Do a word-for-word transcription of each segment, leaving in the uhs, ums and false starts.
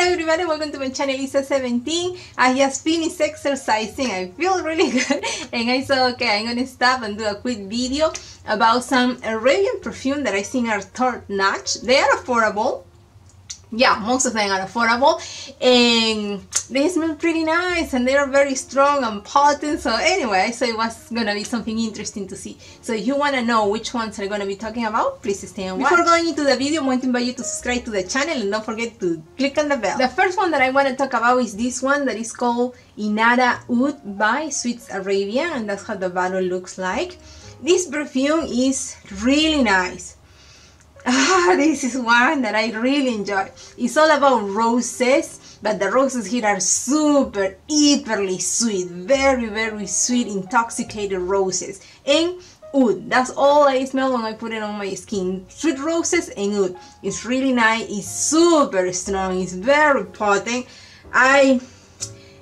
Hello everybody, welcome to my channel Iza seventeen. I just finished exercising, I feel really good, and I said okay, I'm gonna stop and do a quick video about some Arabian perfume that I think are third notch. They are affordable, yeah, most of them are affordable, and they smell pretty nice and they are very strong and potent. So anyway, so it was gonna be something interesting to see. So if you want to know which ones I'm gonna be talking about, please stay and watch. Before going into the video, I want to invite you to subscribe to the channel and don't forget to click on the bell. The first one that I want to talk about is this one that is called Inara Oud by Swiss Arabia, and that's how the bottle looks like. This perfume is really nice. Ah, this is one that I really enjoy. It's all about roses, but the roses here are super, hyperly sweet, very, very sweet, intoxicated roses. And oud, that's all I smell when I put it on my skin. Sweet roses and oud. It's really nice, it's super strong, it's very potent. I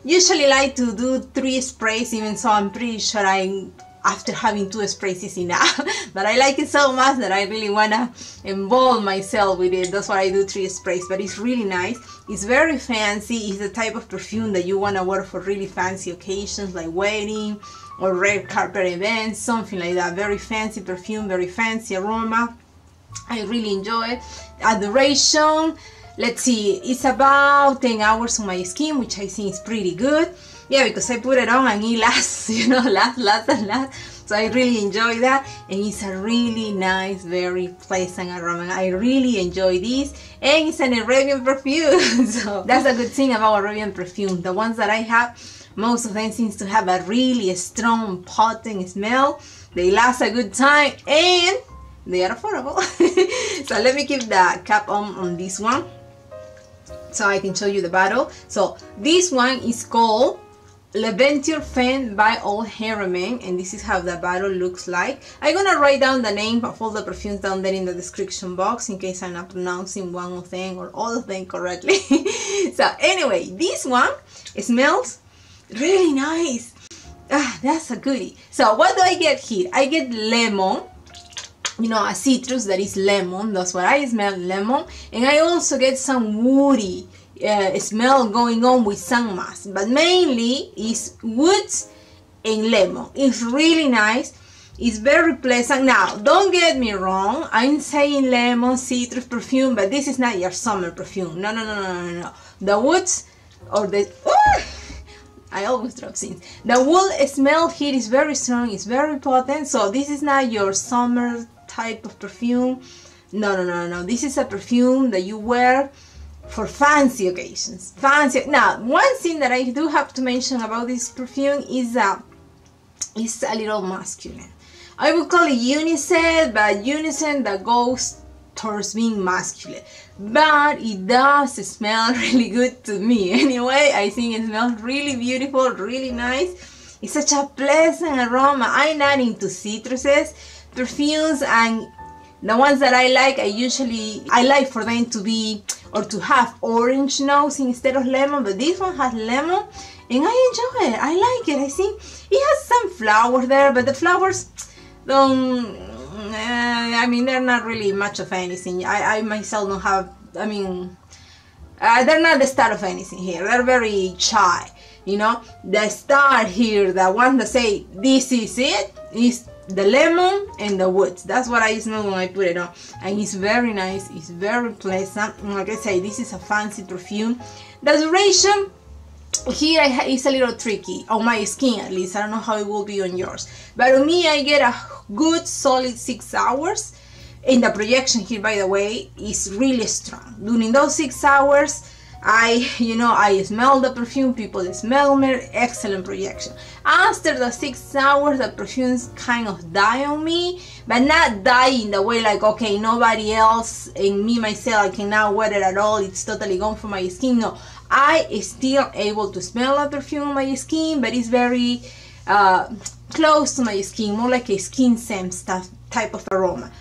usually like to do three sprays, even so I'm pretty sure I'm after having two sprays is enough, but I like it so much that I really wanna involve myself with it. That's why I do three sprays, but it's really nice. It's very fancy. It's the type of perfume that you wanna wear for really fancy occasions like wedding or red carpet events, something like that. Very fancy perfume, very fancy aroma. I really enjoy it. Duration, let's see, it's about ten hours on my skin, which I think is pretty good. Yeah, because I put it on and it lasts, you know, lasts, lasts, and lasts. So I really enjoy that, and it's a really nice, very pleasant aroma. I really enjoy this, and it's an Arabian perfume. So that's a good thing about Arabian perfume. The ones that I have, most of them seems to have a really strong, potent smell. They last a good time, and they are affordable. So let me keep the cap on on this one, so I can show you the bottle. So this one is called L'aventure Femme by Al Haramain, and this is how the bottle looks like. I'm gonna write down the name of all the perfumes down there in the description box in case I'm not pronouncing one of them or all of them correctly. So anyway, this one smells really nice. Ah, that's a goodie. So what do I get here? I get lemon, you know, a citrus that is lemon. That's what I smell, lemon, and I also get some woody Uh, smell going on with some mask, but mainly is woods and lemon. It's really nice, it's very pleasant. Now don't get me wrong, I'm saying lemon citrus perfume, but this is not your summer perfume. No, no, no, no, no, no. The woods or the oh! I always drop things. The wood smell here is very strong, it's very potent, so this is not your summer type of perfume. No, no, no, no, this is a perfume that you wear for fancy occasions, fancy. Now, one thing that I do have to mention about this perfume is that it's a little masculine. I would call it unisex, but unisex that goes towards being masculine. But it does smell really good to me. Anyway, I think it smells really beautiful, really nice. It's such a pleasant aroma. I'm not into citruses, perfumes, and the ones that I like, I usually, I like for them to be, or to have orange nose instead of lemon, but this one has lemon, and I enjoy it, I like it. I think it has some flowers there, but the flowers don't, uh, I mean, they're not really much of anything. I, I myself don't have, I mean, uh, they're not the start of anything here, they're very shy, you know. The star here, the one that say, this is it, is the lemon and the woods. That's what I smell when I put it on, and it's very nice, it's very pleasant. And like I say, this is a fancy perfume. The duration here is a little tricky on my skin, at least. I don't know how it will be on yours, but on me I get a good solid six hours, and the projection here, by the way, is really strong. During those six hours, I, you know, I smell the perfume, people smell me, excellent projection. After the six hours, the perfumes kind of die on me, but not die in the way like, okay, nobody else and me, myself, I cannot wear it at all, it's totally gone from my skin. No, I is still able to smell the perfume on my skin, but it's very uh, close to my skin, more like a skin scent stuff type of aroma.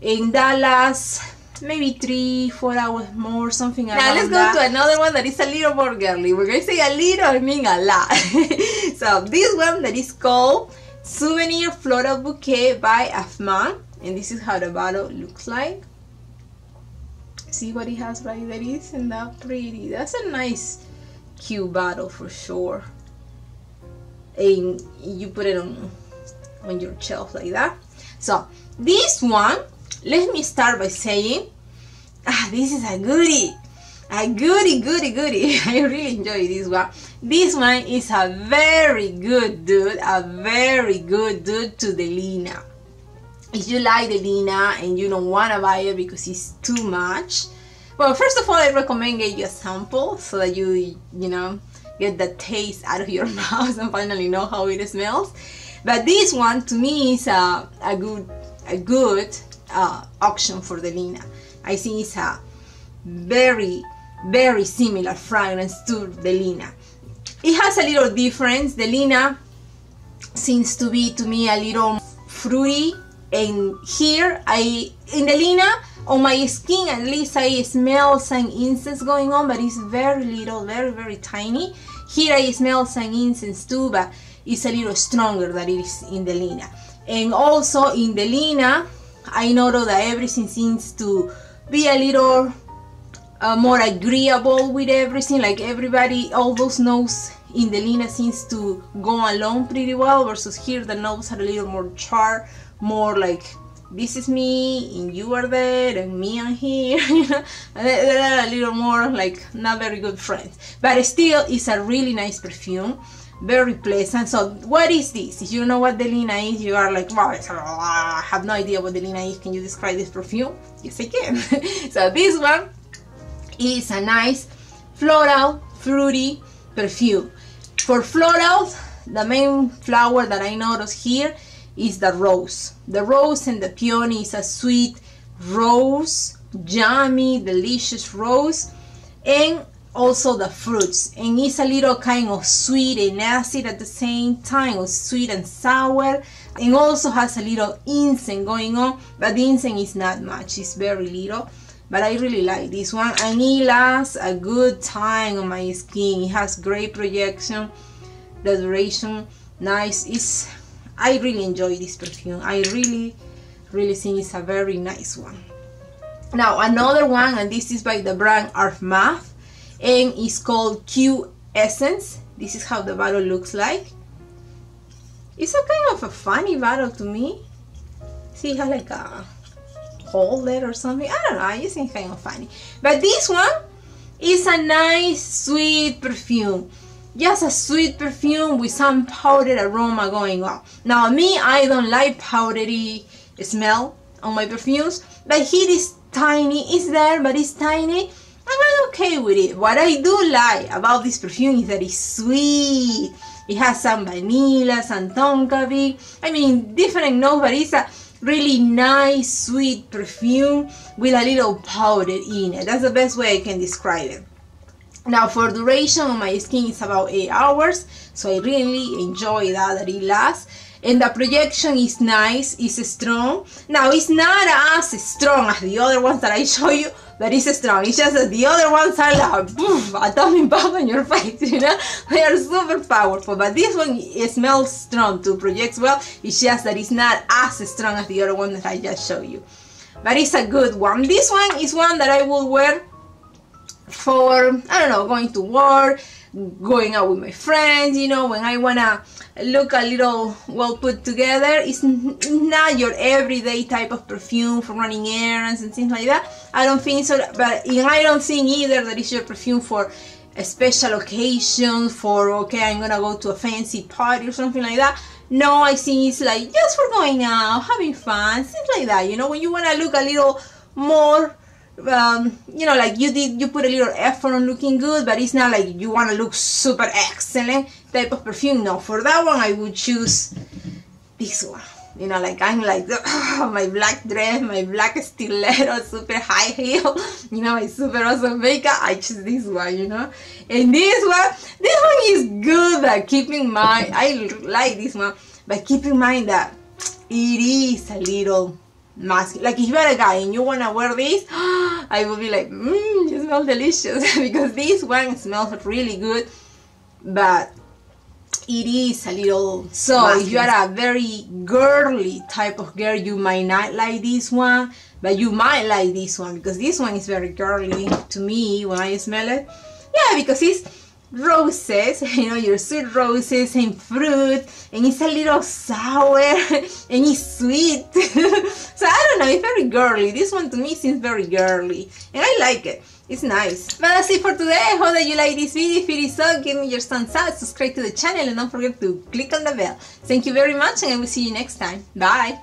In Dallas, maybe three, four hours more, something around that. Now let's go to another one that is a little more girly. We're going to say a little, I mean a lot. So this one that is called Souvenir Floral Bouquet by Afnan, and this is how the bottle looks like. See what he has right there. Isn't that pretty? That's a nice cute bottle for sure. And you put it on on your shelf like that. So this one, let me start by saying, ah, this is a goodie. A goodie, goodie, goodie. I really enjoy this one. This one is a very good dude, a very good dude to Delina. If you like Delina and you don't want to buy it because it's too much, well, first of all, I recommend get you a sample so that you, you know, get the taste out of your mouth and finally know how it smells. But this one, to me, is a, a good, a good uh, option for Delina. I think it's a very, very similar fragrance to Delina. It has a little difference. Delina seems to be, to me, a little fruity, and here I, in Delina, on my skin at least, I smell some incense going on, but it's very little, very, very tiny. Here I smell some incense too, but it's a little stronger than it is in Delina. And also in Delina, I noticed that everything seems to be a little uh, more agreeable with everything. Like everybody, all those notes in Delina seems to go along pretty well, versus here the notes are a little more charred, more like this is me and you are there and me I'm here. They're a little more like not very good friends, but still it's a really nice perfume, very pleasant. So what is this? If you know what Delina is, you are like, wow, I have no idea what Delina is. Can you describe this perfume? Yes, I can. So this one is a nice floral, fruity perfume. For florals, the main flower that I notice here is the rose. The rose and the peony is a sweet rose, yummy, delicious rose, and also the fruits, and it's a little kind of sweet and acid at the same time, or sweet and sour, and also has a little incense going on, but the incense is not much, it's very little, but I really like this one, and it lasts a good time on my skin. It has great projection, the duration, nice. It's, I really enjoy this perfume. I really, really think it's a very nice one. Now another one, and this is by the brand Armaf, and it's called Q Essence. This is how the bottle looks like. It's a kind of a funny bottle to me. See, it has like a hole there or something. I don't know, I just think it's kind of funny. But this one is a nice, sweet perfume. Just a sweet perfume with some powdered aroma going on. Now, me, I don't like powdery smell on my perfumes, but here is tiny. It's there, but it's tiny. I'm not okay with it. What I do like about this perfume is that it's sweet. It has some vanilla, some tonka bean. I mean, different notes, but it's a really nice, sweet perfume with a little powder in it. That's the best way I can describe it. Now, for duration on my skin, it's about eight hours. So I really enjoy that, that it lasts. And the projection is nice, it's strong. Now, it's not as strong as the other ones that I show you, but it's strong. It's just that the other ones are like, poof, atomic bomb on your face, you know? They are super powerful, but this one, it smells strong too, projects well. It's just that it's not as strong as the other one that I just showed you. But it's a good one. This one is one that I will wear for, I don't know, going to work, going out with my friends, you know, when I wanna look a little well put together. It's not your everyday type of perfume for running errands and things like that. I don't think so, but I don't think either that it's your perfume for a special occasion, for, okay, I'm gonna go to a fancy party or something like that. No, I think it's like just for going out, having fun, things like that, you know, when you wanna look a little more, um you know, like you did, you put a little effort on looking good, but it's not like you want to look super excellent type of perfume. No, for that one I would choose this one, you know, like I'm like, oh, my black dress, my black stiletto, super high heel, you know, my super awesome makeup. I choose this one, you know. And this one, this one is good, but keep in mind, I like this one, but keep in mind that it is a little mask. Like if you're a guy and you want to wear this, I will be like, mmm, you smell delicious because this one smells really good, but it is a little so masculine. If you are a very girly type of girl, you might not like this one, but you might like this one because this one is very girly to me when I smell it. Yeah, because it's roses, you know, your sweet roses and fruit, and it's a little sour and it's sweet. So I don't know, it's very girly. This one to me seems very girly and I like it. It's nice. But that's it for today. I hope that you like this video. If it is so, give me your thumbs up, subscribe to the channel, and don't forget to click on the bell. Thank you very much, and I will see you next time. Bye.